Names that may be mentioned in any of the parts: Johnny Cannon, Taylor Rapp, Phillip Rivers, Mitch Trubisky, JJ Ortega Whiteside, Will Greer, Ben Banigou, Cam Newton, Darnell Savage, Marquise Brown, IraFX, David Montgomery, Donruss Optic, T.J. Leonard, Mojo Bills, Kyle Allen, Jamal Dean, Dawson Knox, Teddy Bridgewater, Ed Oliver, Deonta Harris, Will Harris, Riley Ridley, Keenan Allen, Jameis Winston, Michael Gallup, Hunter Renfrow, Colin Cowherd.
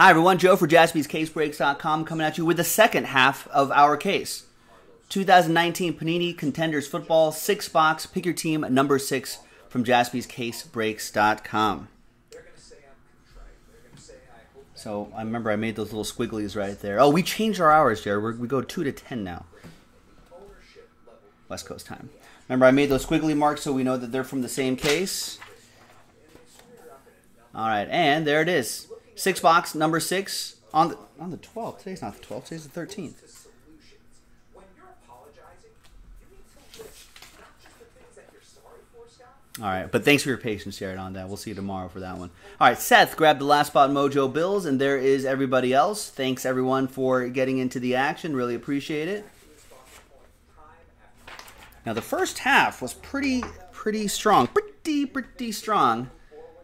Hi everyone, Joe for JaspysCaseBreaks.com coming at you with the second half of our case. 2019 Panini Contenders Football, 6-box, pick your team, number 6 from JaspysCaseBreaks.com. So I remember I made those little squigglies right there. Oh, we changed our hours, Jared. We go 2 to 10 now. West Coast time. Remember, I made those squiggly marks so we know that they're from the same case. All right, and there it is. 6-box, number 6 on the 12th. Today's not the 12th. Today's the 13th. All right, but thanks for your patience, Jared, on that. We'll see you tomorrow for that one. All right, Seth grabbed the last spot, Mojo Bills, and there is everybody else. Thanks, everyone, for getting into the action. Really appreciate it. Now, the first half was pretty strong. Pretty strong.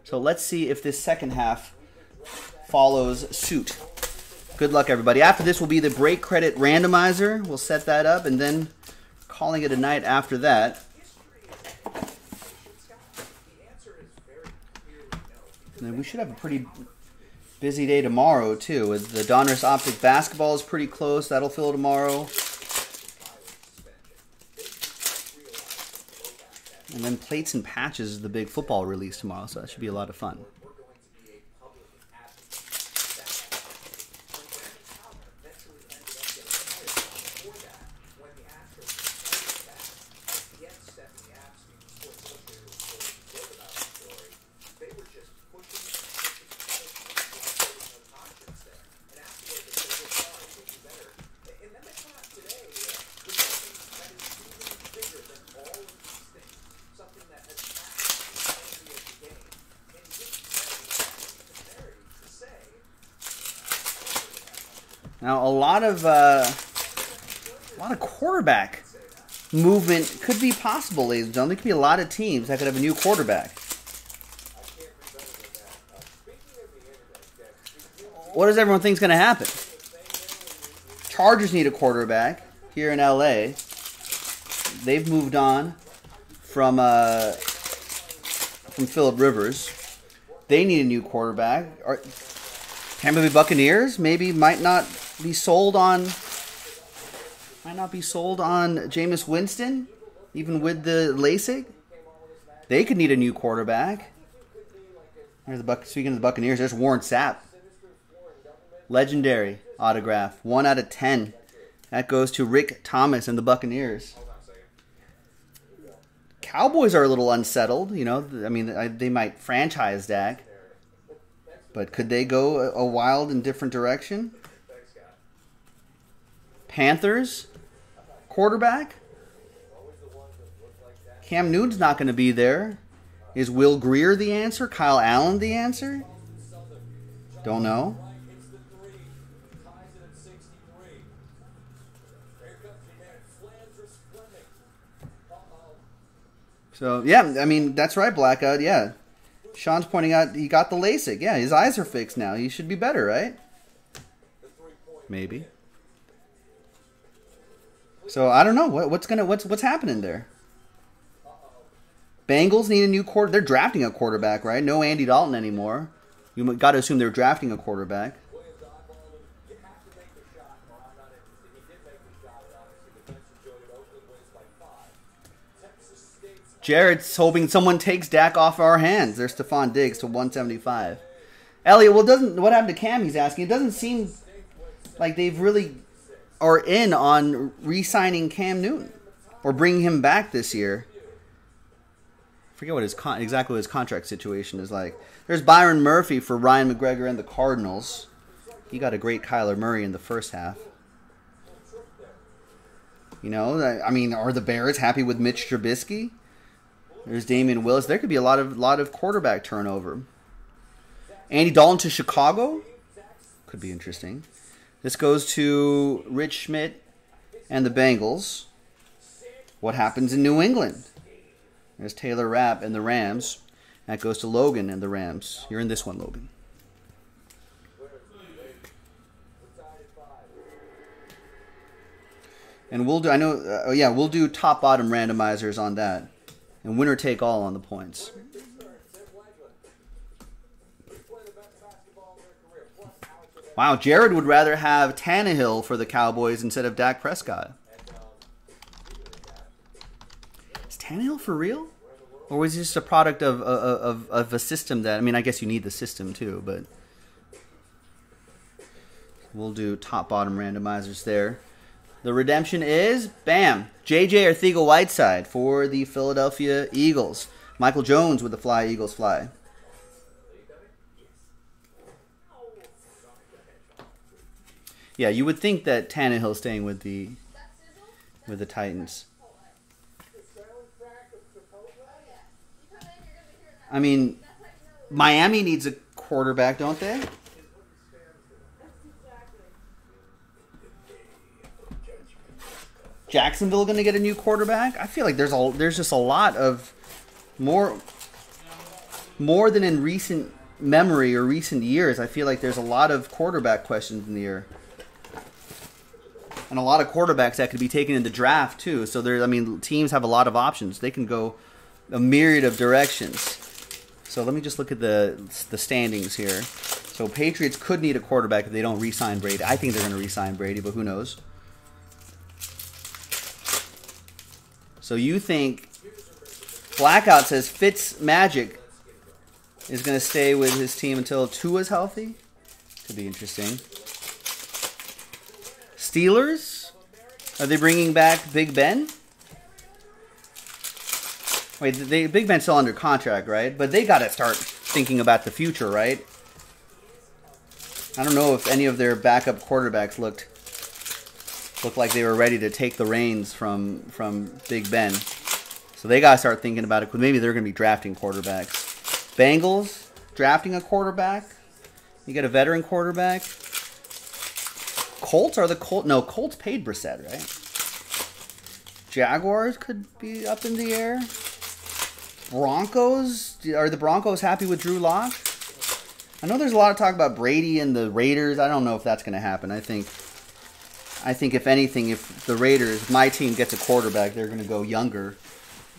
So let's see if this second half follows suit. Good luck, everybody. After this will be the break credit randomizer. We'll set that up, and then calling it a night after that. And we should have a pretty busy day tomorrow, too. With the Donruss Optic basketball is pretty close. That'll fill tomorrow. And then Plates and Patches is the big football release tomorrow, so that should be a lot of fun. Now a lot of quarterback movement could be possible, ladies and gentlemen. There could be a lot of teams that could have a new quarterback. What does everyone think is going to happen? Chargers need a quarterback here in LA. They've moved on from Phillip Rivers. They need a new quarterback. Tampa Bay Buccaneers might not be sold on Jameis Winston, even with the LASIK. They could need a new quarterback. Speaking of the Buccaneers, there's Warren Sapp. Legendary autograph. 1 out of 10. That goes to Rick Thomas and the Buccaneers. Cowboys are a little unsettled. You know, I mean, they might franchise Dak. But could they go a wild and different direction? Panthers, quarterback. Cam Newton's not going to be there. Is Will Greer the answer? Kyle Allen the answer? Don't know. So, yeah, I mean, that's right, Blackout, yeah. Sean's pointing out he got the LASIK. Yeah, his eyes are fixed now. He should be better, right? Maybe. So I don't know what's happening there. Bengals need a new quarterback. They're drafting a quarterback, right? No Andy Dalton anymore. You got to assume they're drafting a quarterback. Jared's hoping someone takes Dak off our hands. There's Stephon Diggs to 175. Elliot, well, what happened to Cam? He's asking. It doesn't seem like they've really are in on re-signing Cam Newton or bringing him back this year. I forget what exactly what his contract situation is like. There's Byron Murphy for Ryan McGregor and the Cardinals. He got a great Kyler Murray in the first half. You know, I mean, are the Bears happy with Mitch Trubisky? There's Damian Willis. There could be a lot of quarterback turnover. Andy Dalton to Chicago could be interesting. This goes to Rich Schmidt and the Bengals. What happens in New England? There's Taylor Rapp and the Rams. That goes to Logan and the Rams. You're in this one, Logan. And we'll do, I know, yeah, we'll do top-bottom randomizers on that. And winner take all on the points. Wow, Jared would rather have Tannehill for the Cowboys instead of Dak Prescott. Is Tannehill for real? Or was he just a product of a system that, I mean, I guess you need the system too, but we'll do top-bottom randomizers there. The redemption is, bam, JJ Ortega Whiteside for the Philadelphia Eagles. Michael Jones with the Fly Eagles Fly. Yeah, you would think that Tannehill's staying with the Titans. I mean, Miami needs a quarterback, don't they? Jacksonville going to get a new quarterback? I feel like there's just a lot of more than in recent memory or recent years. I feel like there's a lot of quarterback questions in the air. And a lot of quarterbacks that could be taken in the draft too. So there, I mean, teams have a lot of options. They can go a myriad of directions. So let me just look at the standings here. So Patriots could need a quarterback if they don't re-sign Brady. I think they're going to re-sign Brady, but who knows? So you think Blackout says Fitz Magic is going to stay with his team until Tua's healthy? Could be interesting. Steelers? Are they bringing back Big Ben? Wait, Big Ben's still under contract, right? But they got to start thinking about the future, right? I don't know if any of their backup quarterbacks looked like they were ready to take the reins from Big Ben. So they got to start thinking about it. Maybe they're going to be drafting quarterbacks. Bengals drafting a quarterback. You got a veteran quarterback. Colts are the Colts. No, Colts paid Brissett, right? Jaguars could be up in the air. Broncos. Are the Broncos happy with Drew Lock? I know there's a lot of talk about Brady and the Raiders. I don't know if that's going to happen. I think if anything, if the Raiders, my team gets a quarterback, they're going to go younger,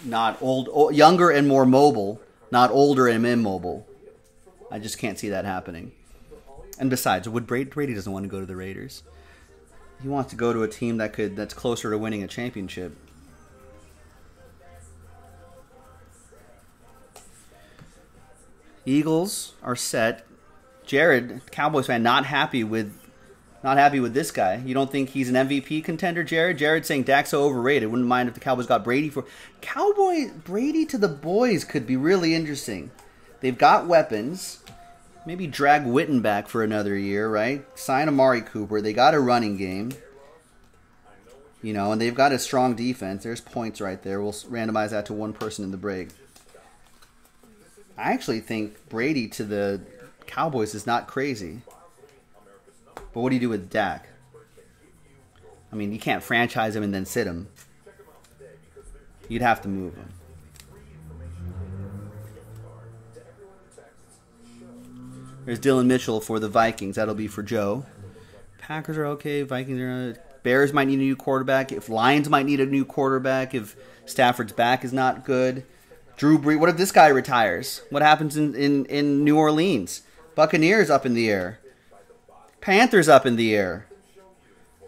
not old, younger and more mobile, not older and immobile. I just can't see that happening. And besides, would Brady doesn't want to go to the Raiders. He wants to go to a team that's closer to winning a championship. Eagles are set. Jared, Cowboys fan, not happy with this guy. You don't think he's an MVP contender, Jared? Jared's saying Dak's so overrated. Wouldn't mind if the Cowboys got Brady for... Cowboy Brady to the boys could be really interesting. They've got weapons. Maybe drag Witten back for another year, right? Sign Amari Cooper. They got a running game. You know, and they've got a strong defense. There's points right there. We'll randomize that to one person in the break. I actually think Brady to the Cowboys is not crazy. But what do you do with Dak? I mean, you can't franchise him and then sit him. You'd have to move him. There's Dylan Mitchell for the Vikings. That'll be for Joe. Packers are okay. Vikings are... Bears might need a new quarterback. If Lions might need a new quarterback. If Stafford's back is not good. Drew Brees. What if this guy retires? What happens in New Orleans? Buccaneers up in the air. Panthers up in the air.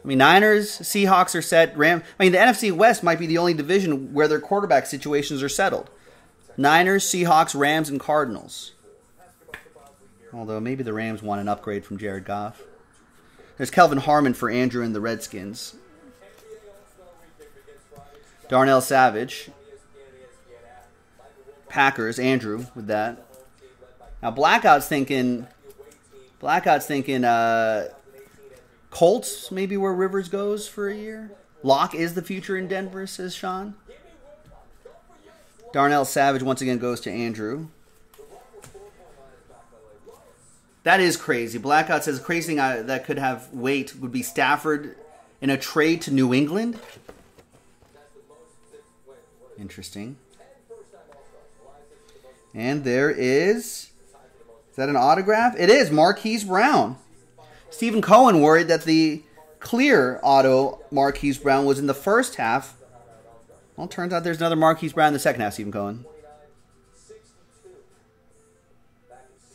I mean, Niners, Seahawks are set. I mean, the NFC West might be the only division where their quarterback situations are settled. Niners, Seahawks, Rams, and Cardinals. Although maybe the Rams want an upgrade from Jared Goff. There's Kelvin Harmon for Andrew and the Redskins. Darnell Savage. Packers, Andrew with that. Now Blackout's thinking Colts maybe where Rivers goes for a year. Locke is the future in Denver, says Sean. Darnell Savage once again goes to Andrew. That is crazy. Blackout says the crazy thing that could have weight would be Stafford in a trade to New England. Interesting. And there is that an autograph? It is Marquise Brown. Stephen Cohen worried that the clear auto Marquise Brown was in the first half. Well, it turns out there's another Marquise Brown in the second half, Stephen Cohen.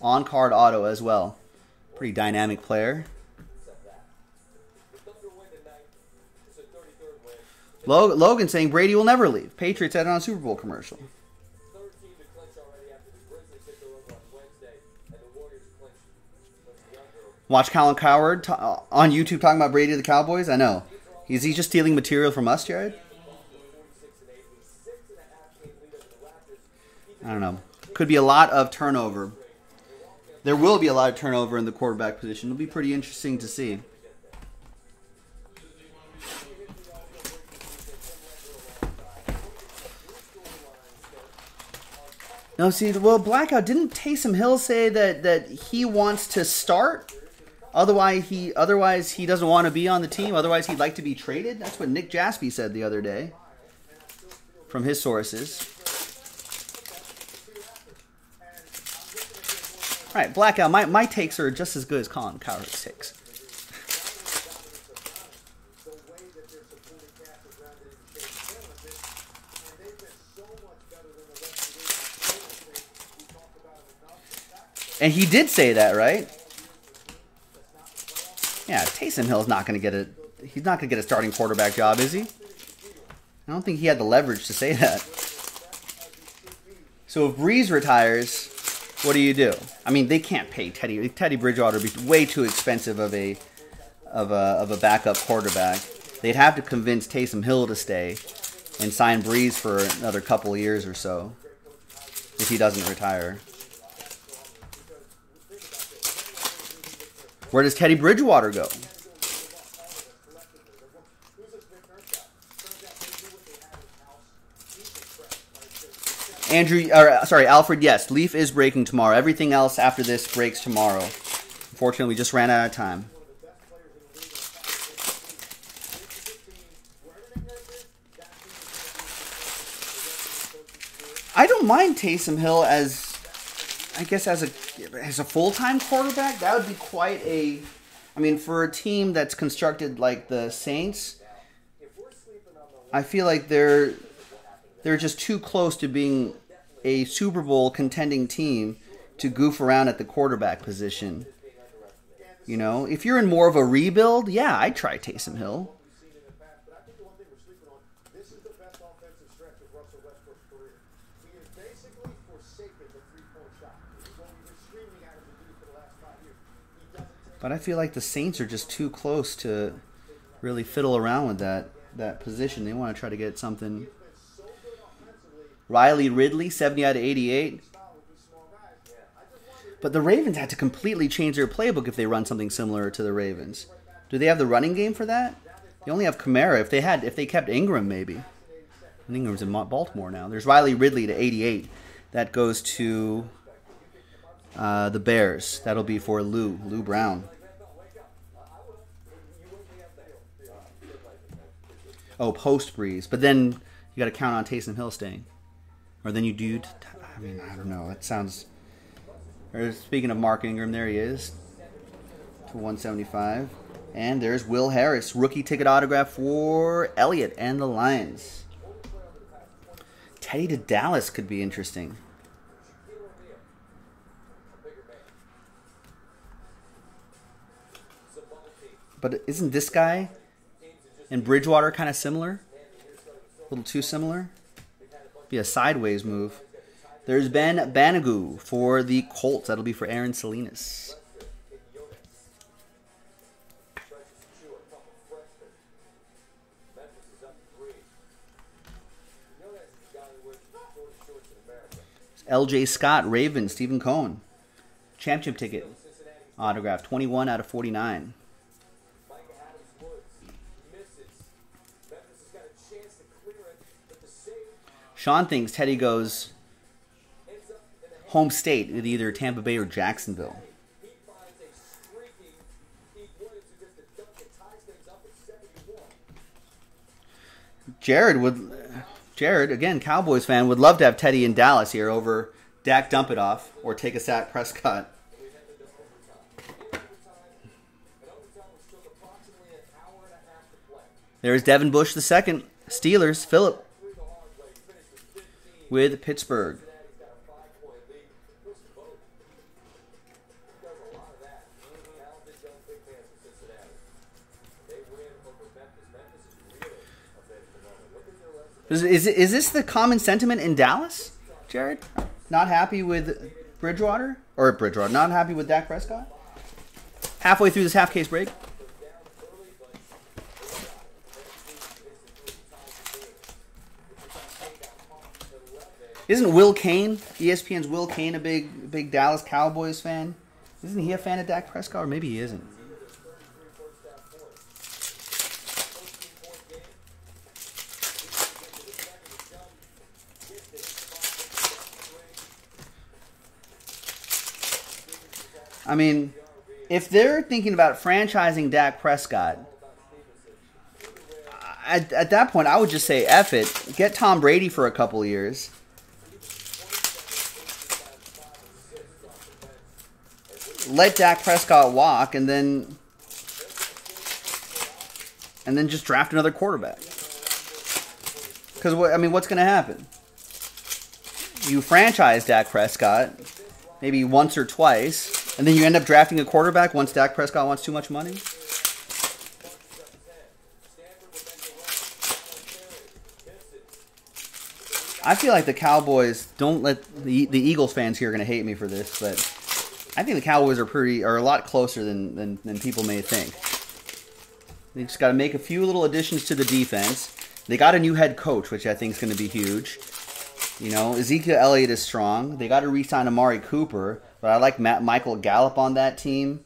On-card auto as well. Pretty dynamic player. Logan saying Brady will never leave. Patriots had it on a Super Bowl commercial. Watch Colin Cowherd on YouTube talking about Brady to the Cowboys. I know. Is he just stealing material from us, Jared? I don't know. Could be a lot of turnover. There will be a lot of turnover in the quarterback position. It'll be pretty interesting to see. No, see, well, Blackout, didn't Taysom Hill say that he wants to start? Otherwise he doesn't want to be on the team. Otherwise, he'd like to be traded. That's what Nick Jaspey said the other day from his sources. All right, Blackout, my takes are just as good as Colin Cowherd's takes. And he did say that, right? Yeah, Taysom Hill's not going to get he's not going to get a starting quarterback job, is he? I don't think he had the leverage to say that. So if Breeze retires, what do you do? I mean, they can't pay Teddy. Teddy Bridgewater would be way too expensive of a backup quarterback. They'd have to convince Taysom Hill to stay and sign Breeze for another couple of years or so if he doesn't retire. Where does Teddy Bridgewater go? Alfred, yes, Leaf is breaking tomorrow. Everything else after this breaks tomorrow. Unfortunately, we just ran out of time. I don't mind Taysom Hill as a full-time quarterback. That would be quite a... I mean, for a team that's constructed like the Saints, I feel like they're just too close to being a Super Bowl contending team to goof around at the quarterback position. You know, if you're in more of a rebuild, yeah, I'd try Taysom Hill. But I feel like the Saints are just too close to really fiddle around with that position. They want to try to get something. Riley Ridley, 70 out of 88. But the Ravens had to completely change their playbook if they run something similar to the Ravens. Do they have the running game for that? They only have Kamara. If they kept Ingram, maybe. And Ingram's in Baltimore now. There's Riley Ridley to 88. That goes to the Bears. That'll be for Lou Brown. Oh, post Breeze. But then you got to count on Taysom Hill staying. Or then you do. I mean, I don't know. That sounds. Speaking of Mark Ingram, there he is. To 175. And there's Will Harris. Rookie ticket autograph for Elliott and the Lions. Teddy to Dallas could be interesting. But isn't this guy and Bridgewater kind of similar? A little too similar? Be a sideways move. There's Ben Banigou for the Colts. That'll be for Aaron Salinas. LJ Scott, Ravens, Stephen Cohen. Championship ticket autograph, 21 out of 49. Sean thinks Teddy goes home state with either Tampa Bay or Jacksonville. Jared, again, Cowboys fan, would love to have Teddy in Dallas here over Dak Dumpitoff or take a sack Prescott. There's Devin Bush II, Steelers, Phillip. With Pittsburgh. Is this the common sentiment in Dallas, Jared? Not happy with Bridgewater? Or Bridgewater, not happy with Dak Prescott? Halfway through this half-case break. Isn't Will Cain, ESPN's Will Cain, a big Dallas Cowboys fan? Isn't he a fan of Dak Prescott? Or maybe he isn't. I mean, if they're thinking about franchising Dak Prescott, at that point, I would just say, F it. Get Tom Brady for a couple of years. Let Dak Prescott walk, and then just draft another quarterback. Because, I mean, what's going to happen? You franchise Dak Prescott maybe once or twice, and then you end up drafting a quarterback once Dak Prescott wants too much money? I feel like the Cowboys, don't let the Eagles fans here are going to hate me for this, but I think the Cowboys are a lot closer than people may think. They just got to make a few little additions to the defense. They got a new head coach, which I think is going to be huge. You know, Ezekiel Elliott is strong. They got to re-sign Amari Cooper, but I like Michael Gallup on that team.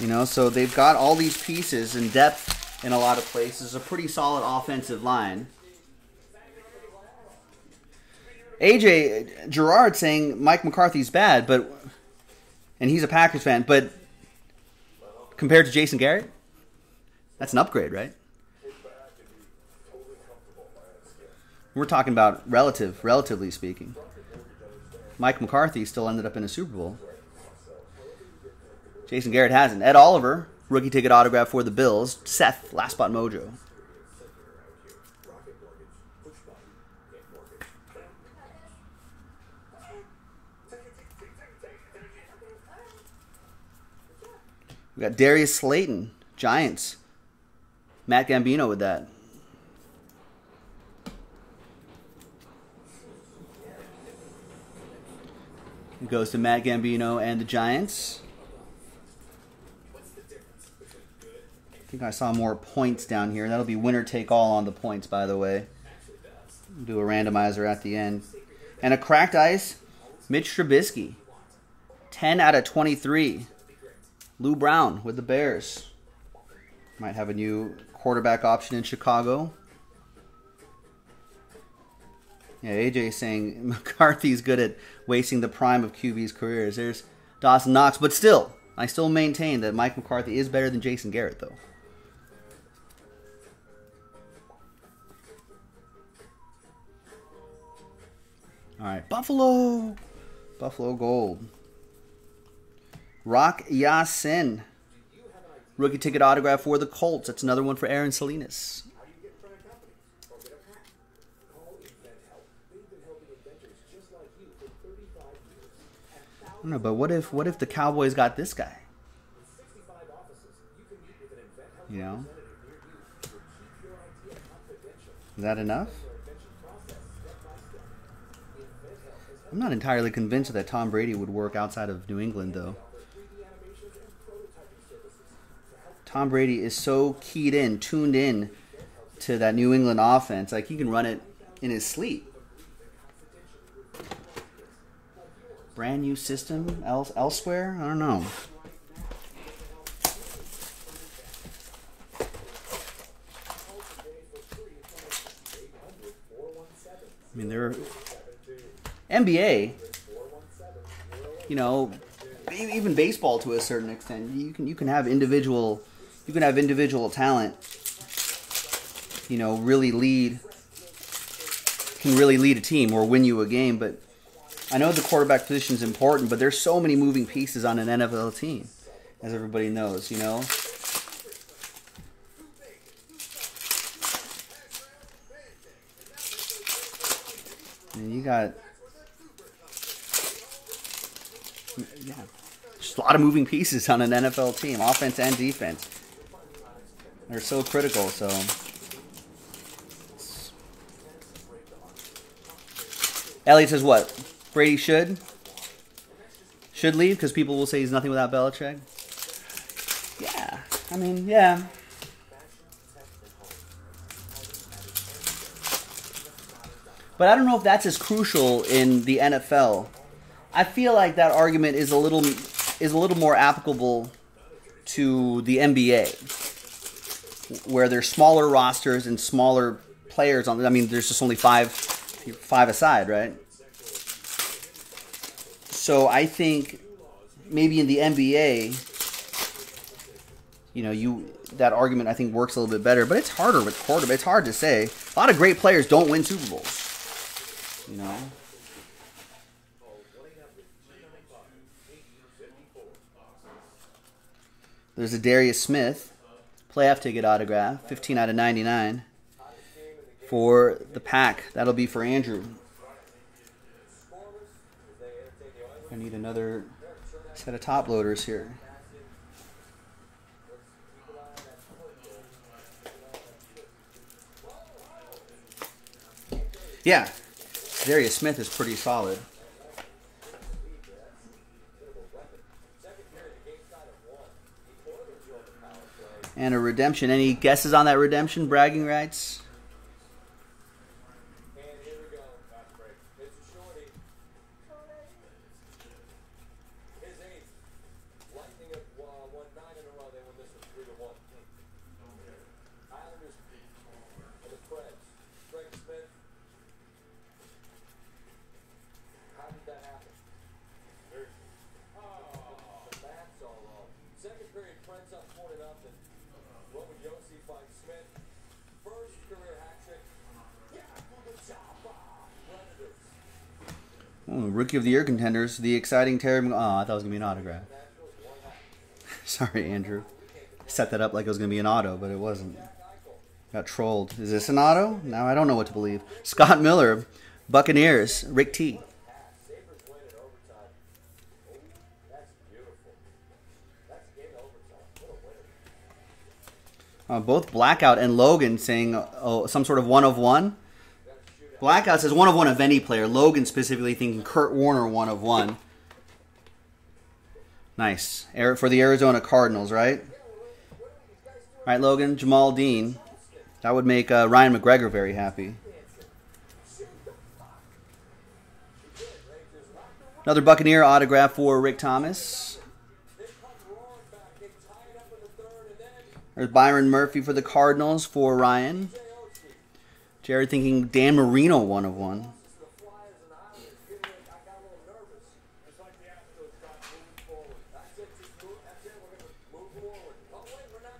You know, so they've got all these pieces and depth in a lot of places. A pretty solid offensive line. AJ Gerard saying Mike McCarthy's bad, and he's a Packers fan, but compared to Jason Garrett, that's an upgrade, right? We're talking about relatively speaking. Mike McCarthy still ended up in a Super Bowl. Jason Garrett hasn't. Ed Oliver, rookie ticket autograph for the Bills. Seth, last spot mojo. We got Darius Slayton, Giants. Matt Gambino with that. It goes to Matt Gambino and the Giants. I think I saw more points down here. That'll be winner take all on the points, by the way. We'll do a randomizer at the end. And a cracked ice, Mitch Trubisky. 10 out of 23. Lou Brown with the Bears. Might have a new quarterback option in Chicago. Yeah, AJ saying McCarthy's good at wasting the prime of QB's careers. There's Dawson Knox, but still, I still maintain that Mike McCarthy is better than Jason Garrett, though. All right, Buffalo. Buffalo Gold. Rock Ya-Sin. Rookie ticket autograph for the Colts. That's another one for Aaron Salinas. I don't know, but what if the Cowboys got this guy? You know? Is that enough? I'm not entirely convinced that Tom Brady would work outside of New England, though. Tom Brady is so keyed in, tuned in to that New England offense. Like, he can run it in his sleep. Brand new system elsewhere? I don't know. I mean, they're NBA, you know, even baseball to a certain extent. You can have individual talent, you know, really lead a team or win you a game, but I know the quarterback position is important, but there's so many moving pieces on an NFL team, as everybody knows, you know? And you got... yeah, just a lot of moving pieces on an NFL team, offense and defense. They're so critical, so. Elliot says what? Brady should leave because people will say he's nothing without Belichick. Yeah, I mean, yeah. But I don't know if that's as crucial in the NFL. I feel like that argument is a little more applicable to the NBA, where there's smaller rosters and smaller players on. I mean, there's just only five aside, right? So I think maybe in the NBA, you know, that argument I think works a little bit better. But it's harder with quarterbacks. It's hard to say. A lot of great players don't win Super Bowls, you know. There's a Darius Smith playoff ticket autograph, 15 out of 99 for the pack. That'll be for Andrew. I need another set of top loaders here. Yeah, Darius Smith is pretty solid. And a redemption. Any guesses on that redemption? Bragging rights? Rookie of the Year contenders, the exciting Terry. Oh, I thought it was going to be an autograph. Sorry, Andrew. I set that up like it was going to be an auto, but it wasn't. Got trolled. Is this an auto? Now I don't know what to believe. Scott Miller, Buccaneers, Rick T. Both Blackout and Logan saying some sort of one of one. Blackout says one of one of any player. Logan specifically thinking Kurt Warner one of one. Nice. For the Arizona Cardinals, right? All right, Logan. Jamal Dean. That would make Ryan McGregor very happy. Another Buccaneer autograph for Rick Thomas. There's Byron Murphy for the Cardinals for Ryan. Jared thinking Dan Marino one of one.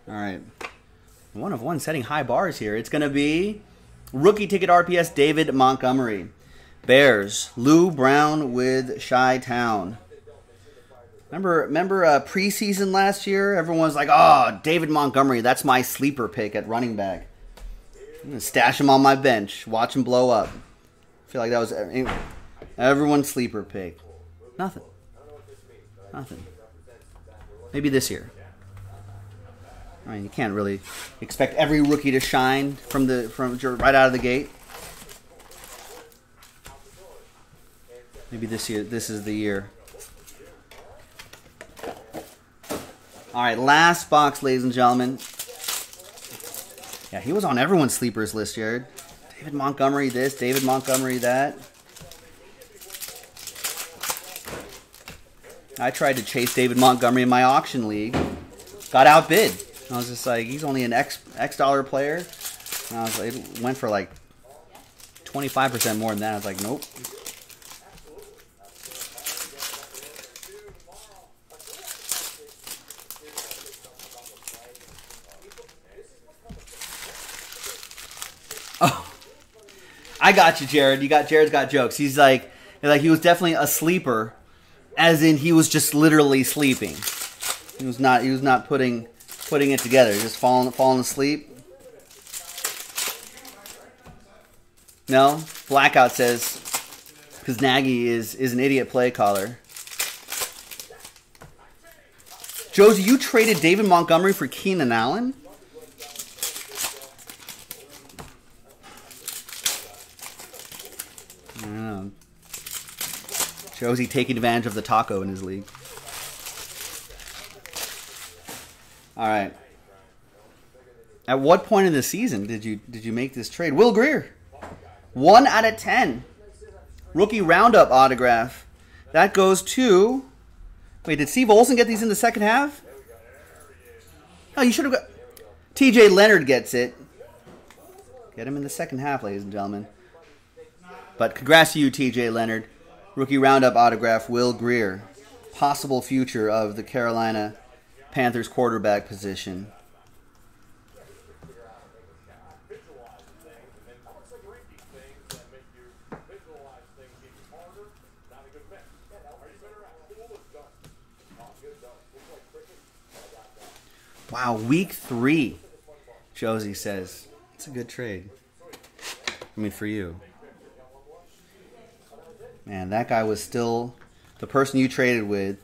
All right. One of one setting high bars here. It's going to be rookie ticket RPS David Montgomery. Bears, Lou Brown with Chi-Town. Remember preseason last year? Everyone was like, oh, David Montgomery, that's my sleeper pick at running back. I'm gonna stash him on my bench, watch him blow up. I feel like that was everyone's sleeper pick. Nothing. Nothing. Maybe this year. I mean, you can't really expect every rookie to shine from right out of the gate. Maybe this year. This is the year. All right, last box, ladies and gentlemen. Yeah, he was on everyone's sleepers list, Jared. David Montgomery this, David Montgomery that. I tried to chase David Montgomery in my auction league. Got outbid. I was just like, he's only an X dollar player. And I was like, it went for like 25% more than that. I was like, nope. I got you, Jared. Jared's got jokes. He's like he was definitely a sleeper, as in he was just literally sleeping. He was not putting it together. Just falling asleep. No? Blackout says because Nagy is an idiot play caller. Josie, you traded David Montgomery for Keenan Allen? Shows he taking advantage of the taco in his league. All right. At what point in the season did you make this trade? Will Greer, 1/10, rookie roundup autograph. That goes to. Wait, did Steve Olsen get these in the second half? Oh, you should have got. T.J. Leonard gets it. Get him in the second half, ladies and gentlemen. But congrats to you, T.J. Leonard. Rookie roundup autograph, Will Greer. Possible future of the Carolina Panthers quarterback position. Wow, week 3, Josie says. It's a good trade. I mean, for you. Man, that guy was still... The person you traded with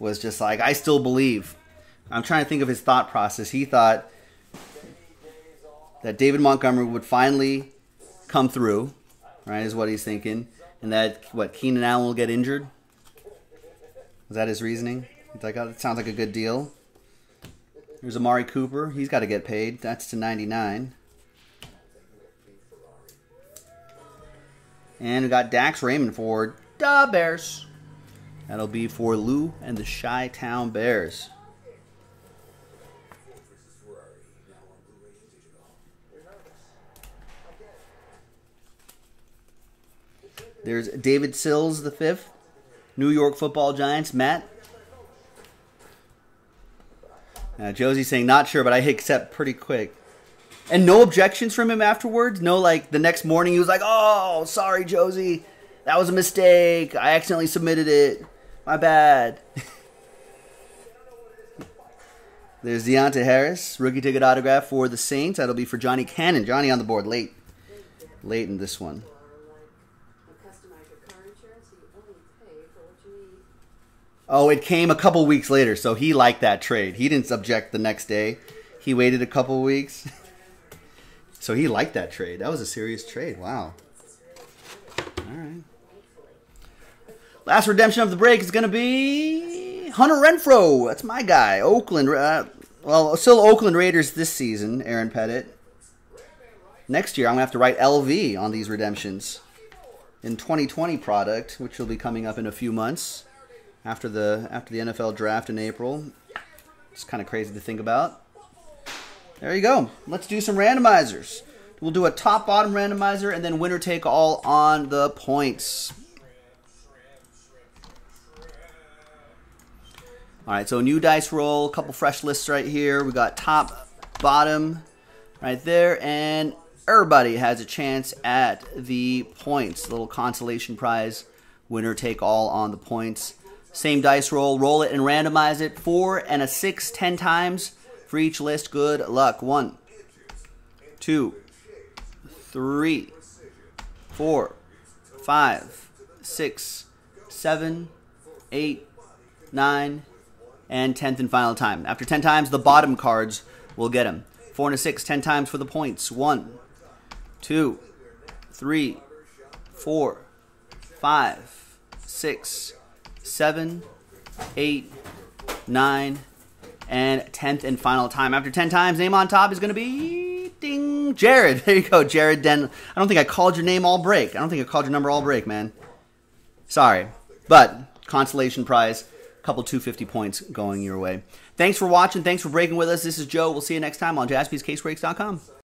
was just like, I still believe. I'm trying to think of his thought process. He thought that David Montgomery would finally come through, right, is what he's thinking. And that, what, Keenan Allen will get injured? Was that his reasoning? He's like, oh, that sounds like a good deal. There's Amari Cooper. He's got to get paid. That's to 99. And we got Dax Raymond for the Bears. That'll be for Lou and the Chi-Town Bears. There's David Sills, the 5th. New York Football Giants, Matt. Josie's saying, not sure, but I hit accept pretty quick. And no objections from him afterwards? No, like, the next morning he was like, oh, sorry, Josie. That was a mistake. I accidentally submitted it. My bad. There's Deonta Harris, rookie ticket autograph for the Saints. That'll be for Johnny Cannon. Johnny on the board late. Late in this one. Oh, it came a couple weeks later, so he liked that trade. He didn't object the next day. He waited a couple weeks. So he liked that trade. That was a serious trade. Wow. All right. Last redemption of the break is going to be Hunter Renfrow. That's my guy. Oakland. Well, still Oakland Raiders this season, Aaron Pettit. Next year, I'm going to have to write LV on these redemptions in 2020 product, which will be coming up in a few months. After the NFL draft in April. It's kind of crazy to think about. There you go. Let's do some randomizers. We'll do a top-bottom randomizer and then winner take all on the points. All right, so new dice roll, a couple fresh lists right here. We got top, bottom right there, and everybody has a chance at the points. A little consolation prize, winner take all on the points. Same dice roll. Roll it and randomize it. 4 and a 6, 10 times for each list. Good luck. 1, 2, 3, 4, 5, 6, 7, 8, 9, and 10th and final time. After 10 times, the bottom cards will get them. 4 and a 6, 10 times for the points. 1, 2, 3, 4, 5, 6, 7, 8, 9, and 10th and final time. After 10 times, name on top is going to be ding, Jared. There you go, Jared Den. I don't think I called your name all break. I don't think I called your number all break, man. Sorry. But consolation prize, a couple 250 points going your way. Thanks for watching. Thanks for breaking with us. This is Joe. We'll see you next time on JaspysCaseBreaks.com.